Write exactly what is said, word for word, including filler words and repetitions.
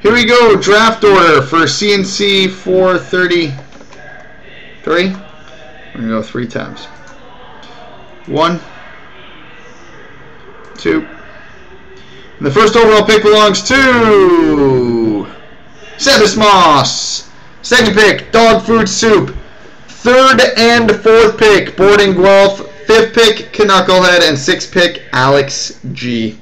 Here we go, draft order for C N C four thirty-three. I'm going to go three times. One, two. And the first overall pick belongs to Sedismos. Second pick, Dog Food Soup. Third and fourth pick, Boarding Guelph. Fifth pick, Knucklehead. And sixth pick, Alex G.